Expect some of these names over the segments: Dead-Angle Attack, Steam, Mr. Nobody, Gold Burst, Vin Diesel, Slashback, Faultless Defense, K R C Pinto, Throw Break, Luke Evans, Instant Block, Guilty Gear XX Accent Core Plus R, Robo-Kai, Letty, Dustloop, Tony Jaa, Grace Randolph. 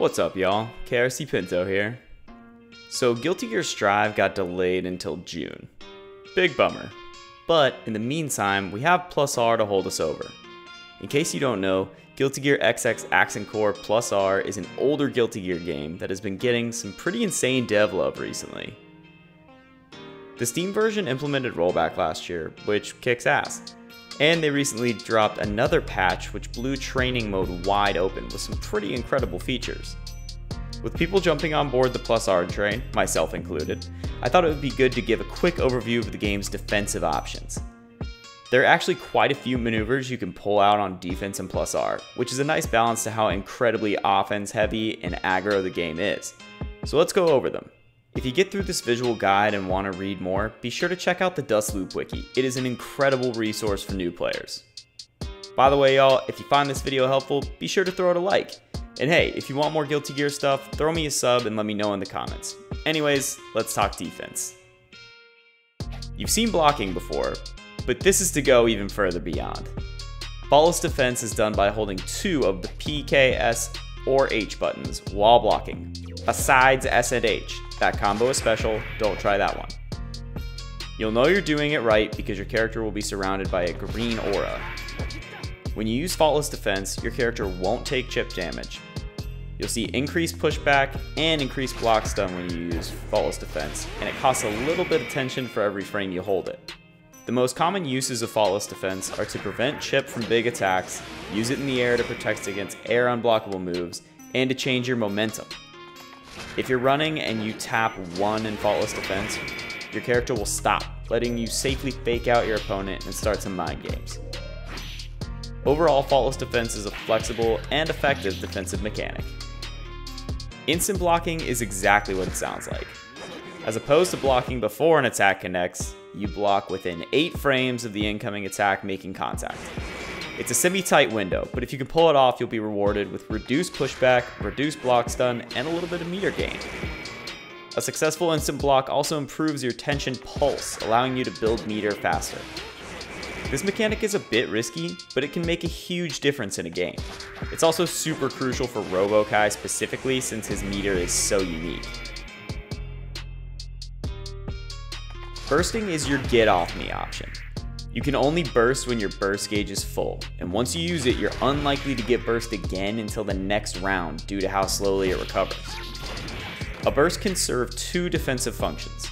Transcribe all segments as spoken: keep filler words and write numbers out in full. What's up, y'all? K R C Pinto here. So Guilty Gear Strive got delayed until June. Big bummer. But in the meantime, we have Plus R to hold us over. In case you don't know, Guilty Gear X X Accent Core Plus R is an older Guilty Gear game that has been getting some pretty insane dev love recently. The Steam version implemented rollback last year, which kicks ass. And they recently dropped another patch which blew training mode wide open with some pretty incredible features. With people jumping on board the Plus R train, myself included, I thought it would be good to give a quick overview of the game's defensive options. There are actually quite a few maneuvers you can pull out on defense and Plus R, which is a nice balance to how incredibly offense heavy and aggro the game is. So let's go over them. If you get through this visual guide and want to read more, be sure to check out the Dustloop wiki. It is an incredible resource for new players. By the way, y'all, if you find this video helpful, be sure to throw it a like. And hey, if you want more Guilty Gear stuff, throw me a sub and let me know in the comments. Anyways, let's talk defense. You've seen blocking before, but this is to go even further beyond. Faultless Defense is done by holding two of the P, K, S, or H buttons while blocking, besides S and H. That combo is special, don't try that one. You'll know you're doing it right because your character will be surrounded by a green aura. When you use Faultless Defense, your character won't take chip damage. You'll see increased pushback and increased block stun when you use Faultless Defense, and it costs a little bit of tension for every frame you hold it. The most common uses of Faultless Defense are to prevent chip from big attacks, use it in the air to protect against air unblockable moves, and to change your momentum. If you're running and you tap one in Faultless Defense, your character will stop, letting you safely fake out your opponent and start some mind games. Overall, Faultless Defense is a flexible and effective defensive mechanic. Instant blocking is exactly what it sounds like. As opposed to blocking before an attack connects, you block within eight frames of the incoming attack making contact. It's a semi-tight window, but if you can pull it off, you'll be rewarded with reduced pushback, reduced block stun, and a little bit of meter gain. A successful instant block also improves your tension pulse, allowing you to build meter faster. This mechanic is a bit risky, but it can make a huge difference in a game. It's also super crucial for Robo-Kai specifically, since his meter is so unique. Bursting is your get off me option. You can only burst when your burst gauge is full, and once you use it, you're unlikely to get burst again until the next round due to how slowly it recovers. A burst can serve two defensive functions.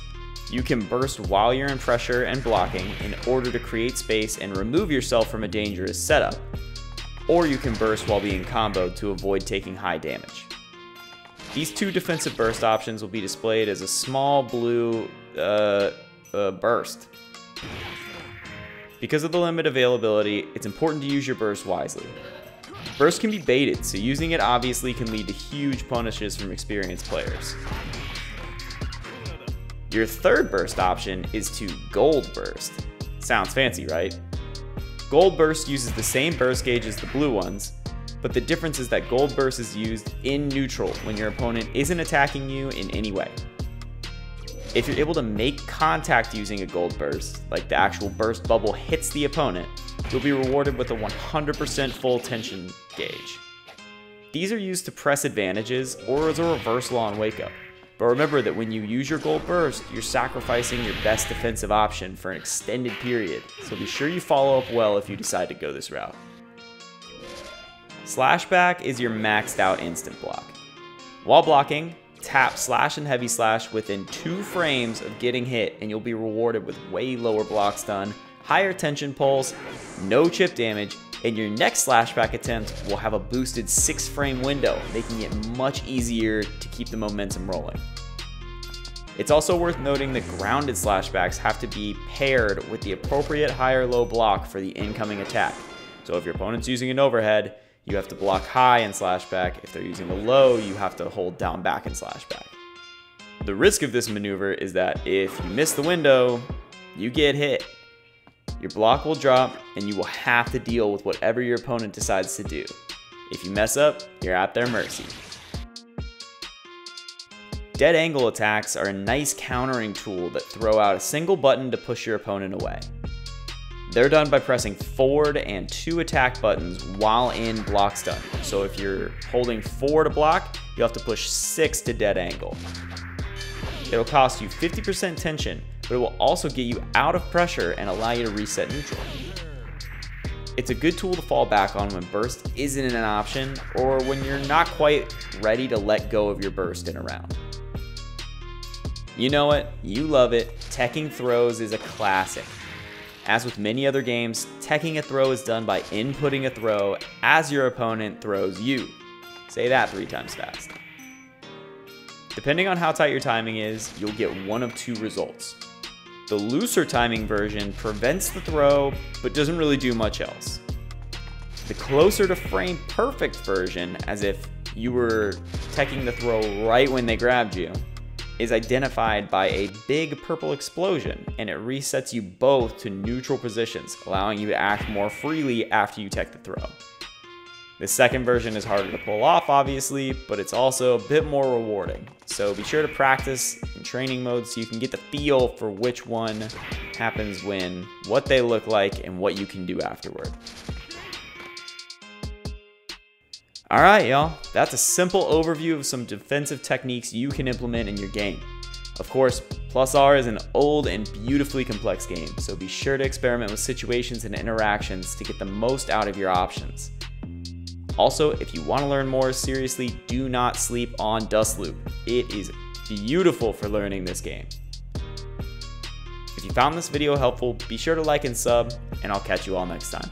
You can burst while you're in pressure and blocking in order to create space and remove yourself from a dangerous setup, or you can burst while being comboed to avoid taking high damage. These two defensive burst options will be displayed as a small blue uh, uh, burst. Because of the limited availability, it's important to use your burst wisely. Burst can be baited, so using it obviously can lead to huge punishes from experienced players. Your third burst option is to Gold Burst. Sounds fancy, right? Gold Burst uses the same burst gauge as the blue ones, but the difference is that Gold Burst is used in neutral when your opponent isn't attacking you in any way. If you're able to make contact using a Gold Burst, like the actual burst bubble hits the opponent, you'll be rewarded with a one hundred percent full tension gauge. These are used to press advantages or as a reversal on wake up, but remember that when you use your Gold Burst, you're sacrificing your best defensive option for an extended period, so be sure you follow up well if you decide to go this route. Slashback is your maxed out instant block. While blocking, tap Slash and Heavy Slash within two frames of getting hit, and you'll be rewarded with way lower block stun, higher tension pulse, no chip damage, and your next Slashback attempt will have a boosted six frame window, making it much easier to keep the momentum rolling. It's also worth noting that grounded Slashbacks have to be paired with the appropriate high or low block for the incoming attack. So if your opponent's using an overhead, you have to block high and Slashback. If they're using a low, you have to hold down back and Slashback. The risk of this maneuver is that if you miss the window, you get hit. Your block will drop and you will have to deal with whatever your opponent decides to do. If you mess up, you're at their mercy. Dead angle attacks are a nice countering tool that throw out a single button to push your opponent away. They're done by pressing forward and two attack buttons while in block stun. So if you're holding four to block, you'll have to push six to dead angle. It'll cost you fifty percent tension, but it will also get you out of pressure and allow you to reset neutral. It's a good tool to fall back on when burst isn't an option or when you're not quite ready to let go of your burst in a round. You know it, you love it, teching throws is a classic. As with many other games, teching a throw is done by inputting a throw as your opponent throws you. Say that three times fast. Depending on how tight your timing is, you'll get one of two results. The looser timing version prevents the throw, but doesn't really do much else. The closer to frame perfect version, as if you were teching the throw right when they grabbed you, is identified by a big purple explosion, and it resets you both to neutral positions, allowing you to act more freely after you tech the throw. The second version is harder to pull off, obviously, but it's also a bit more rewarding. So be sure to practice in training mode so you can get the feel for which one happens when, what they look like, and what you can do afterward. All right, y'all, that's a simple overview of some defensive techniques you can implement in your game. Of course, Plus R is an old and beautifully complex game, so be sure to experiment with situations and interactions to get the most out of your options. Also, if you want to learn more, seriously, do not sleep on Dustloop. It is beautiful for learning this game. If you found this video helpful, be sure to like and sub, and I'll catch you all next time.